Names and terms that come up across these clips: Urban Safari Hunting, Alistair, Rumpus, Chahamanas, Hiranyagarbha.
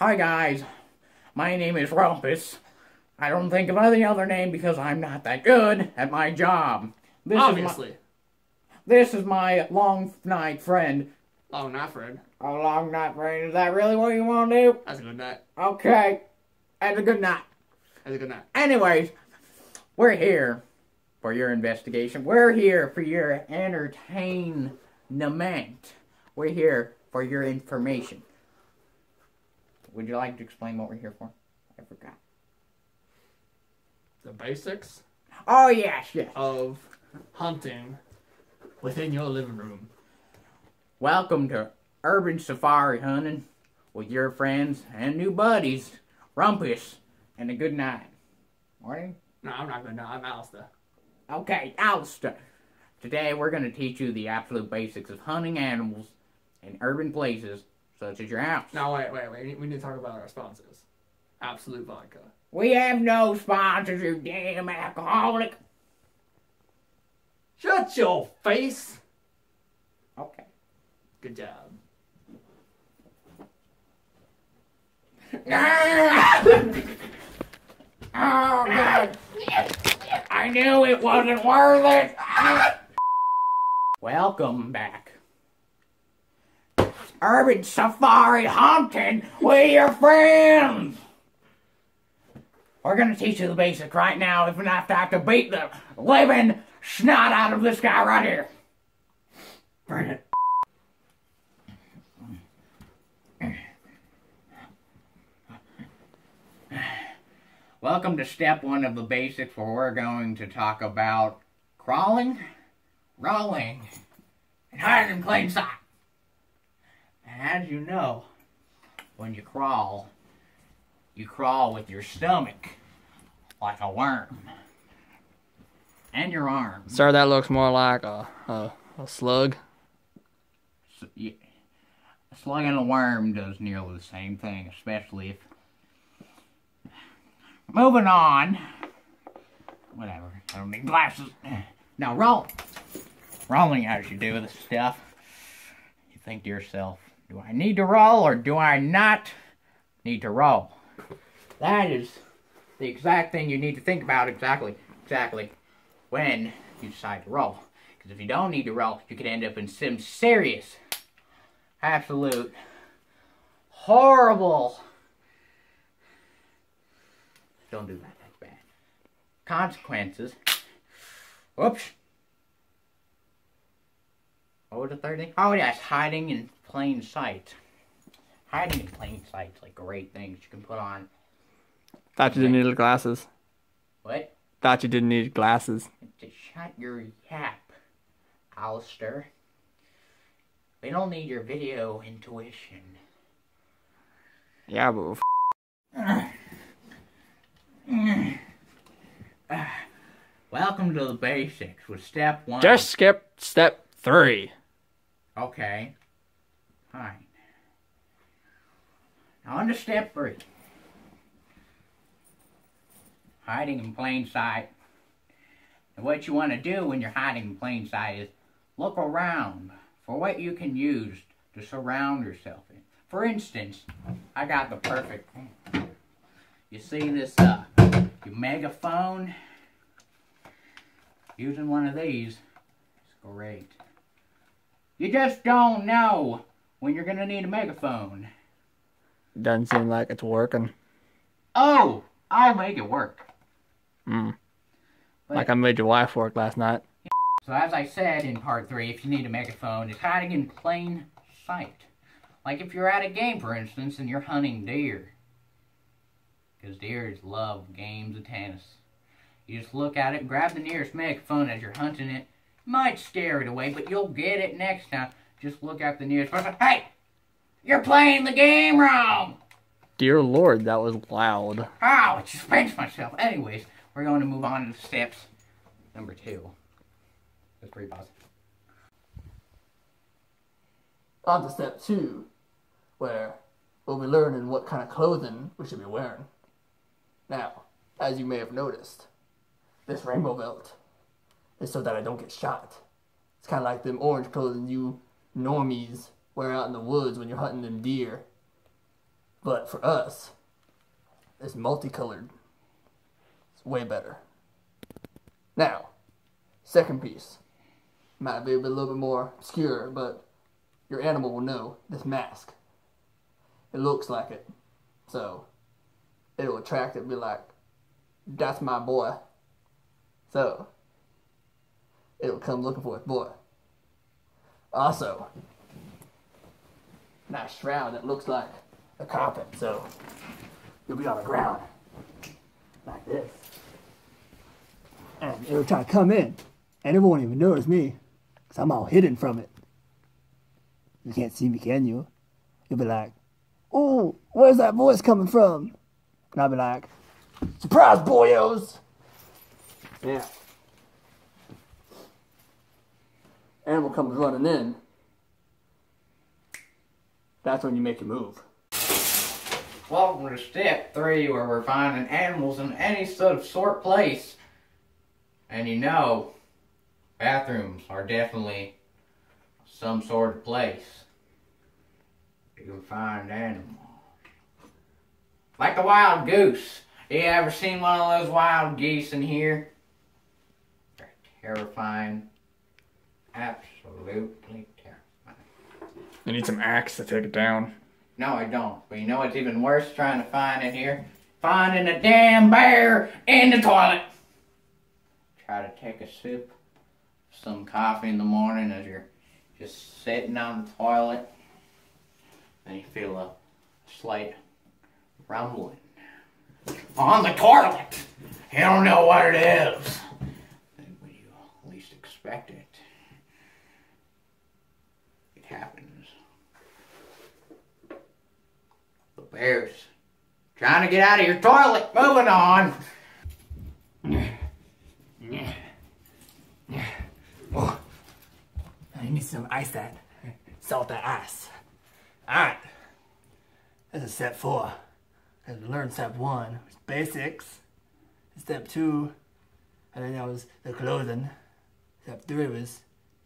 Hi guys, my name is Rumpus. I don't think of any other name because I'm not that good at my job. Obviously. This is my long night friend. Long night friend? Oh, long night friend. Is that really what you want to do? That's a good night. Okay. That's a good night. That's a good night. Anyways, we're here for your investigation. We're here for your entertainment. We're here for your information. Would you like to explain what we're here for? I forgot. The basics? Oh, yes, yes. Of hunting within your living room. Welcome to Urban Safari Hunting with your friends and new buddies, Rumpus, and a good night. Morning? No, I'm not good night. I'm Alistair. Okay, Alistair. Today we're going to teach you the absolute basics of hunting animals in urban places such as your house. No, wait. We need to talk about our sponsors. Absolute Vodka. We have no sponsors, you damn alcoholic. Shut your face. Okay. Good job. Oh, God. I knew it wasn't worth it. Welcome back. Urban Safari Hunting with your friends. We're going to teach you the basics right now. If not, I have to beat the living snot out of this guy right here. Bring it. Welcome to step one of the basics, where we're going to talk about crawling, rolling, and hiding in plain sight. And as you know, when you crawl with your stomach like a worm. And your arms. Sir, that looks more like a slug. So, yeah. A slug and a worm does nearly the same thing, especially if... Moving on. Whatever. I don't need glasses. Now, roll. Rolling as you do this stuff. You think to yourself, do I need to roll or do I not need to roll? That is the exact thing you need to think about exactly when you decide to roll. Because if you don't need to roll, you could end up in some serious, absolute, horrible... Don't do that, that's bad. Consequences. Whoops. What was the third thing? Oh yes, hiding in plain sight. Hiding in plain sight is like great things you can put on. Thought you didn't need glasses. What? Thought you didn't need glasses. Just shut your yap, Alistair. We don't need your video intuition. Yeah, but... Welcome to the basics with step one. Just skip step three. Okay. Fine. Now on to step three. Hiding in plain sight. And what you want to do when you're hiding in plain sight is look around for what you can use to surround yourself in. For instance, I got the perfect... You see this your megaphone? Using one of these is great. You just don't know when you're gonna need a megaphone. Doesn't seem like it's working. Oh, I'll make it work. But, like I made your wife work last night. So as I said in part 3, if you need a megaphone, it's hiding in plain sight. Like if you're at a game, for instance, and you're hunting deer. Because deers love games of tennis. You just look at it, grab the nearest megaphone as you're hunting it. You might scare it away, but you'll get it next time. Just look at the nearest person. Hey! You're playing the game wrong! Dear Lord, that was loud. Ow, I just pinched myself. Anyways, we're going to move on to steps number 2. That's pretty positive. On to step 2, where we'll be learning what kind of clothing we should be wearing. Now, as you may have noticed, this rainbow belt is so that I don't get shot. It's kind of like them orange clothing you normies wear out in the woods when you're hunting them deer. But for us, it's multicolored. It's way better. Now, second piece. Might be a little bit more obscure, but your animal will know this mask. It looks like it. So, it'll attract it and be like, that's my boy. So, it'll come looking for its boy. Also, nice shroud that looks like a carpet, so you'll be on the ground like this. And it'll try to come in, and it won't even notice me, because I'm all hidden from it. You can't see me, can you? You'll be like, "Oh, where's that voice coming from?" And I'll be like, "Surprise, boyos!" Yeah. Animal comes running in. That's when you make your move. Welcome to step 3, where we're finding animals in any sort of place. And you know, bathrooms are definitely some sort of place you can find animals. Like the wild goose. You ever seen one of those wild geese in here? They're terrifying. Absolutely terrifying. You need some axe to take it down. No, I don't. But you know what's even worse trying to find in here? Finding a damn bear in the toilet. Try to take a sip of some coffee in the morning as you're just sitting on the toilet. Then you feel a slight rumbling on the toilet. You don't know what it is. Then when you least expect it, it happens. The bear's trying to get out of your toilet. Moving on. Oh, I need some ice that. Salt that ice. Alright. This is step 4. I learned step 1, which is basics. Step 2, and then that was the clothing. Step 3 was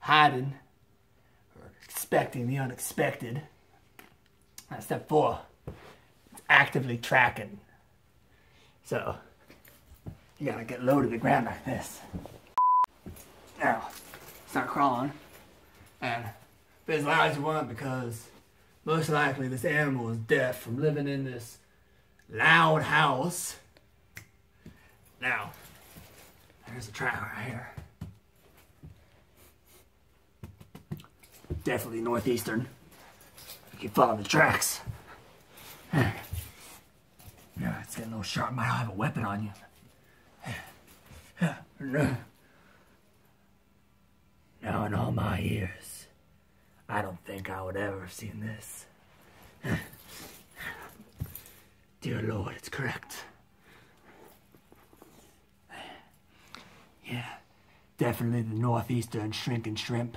hiding, or expecting the unexpected. And step 4, it's actively tracking. So, you gotta get low to the ground like this. Now, start crawling, and be as loud as you want, because most likely this animal is deaf from living in this loud house. Now, there's a trail right here. Definitely northeastern. You can follow the tracks. Yeah, it's getting a little sharp. Might have a weapon on you. Now in all my years, I don't think I would ever have seen this. Dear Lord, it's correct. Yeah, definitely the northeastern shrinking shrimp.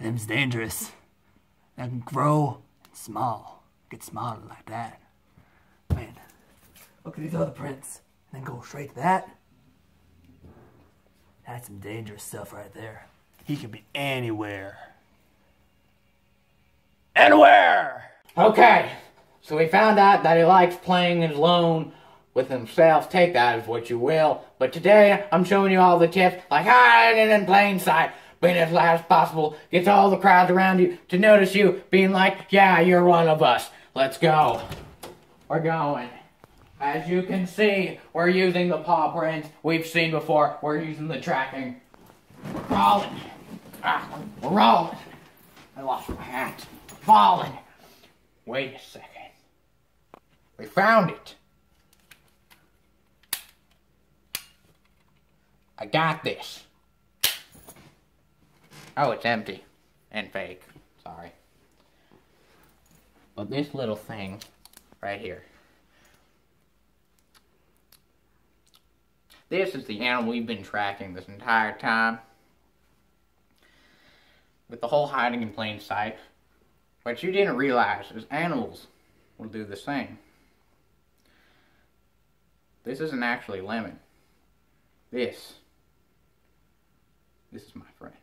Them's dangerous. They can grow small. Get smaller like that. Man, look at these other prints. And then go straight to that. That's some dangerous stuff right there. He could be anywhere. Anywhere! Okay, so we found out that he likes playing alone with himself. Take that as what you will. But today, I'm showing you all the tips, like hiding in plain sight, being as loud as possible, gets all the crowds around you to notice you, being like, yeah, you're one of us. Let's go. We're going. As you can see, we're using the paw prints we've seen before. We're using the tracking. We're crawling. We're rolling. I lost my hat. Falling. Wait a second. We found it. I got this. Oh, it's empty. And fake. Sorry. But this little thing right here. This is the animal we've been tracking this entire time. With the whole hiding in plain sight. What you didn't realize is animals will do the same. This isn't actually lemon. This is my friend.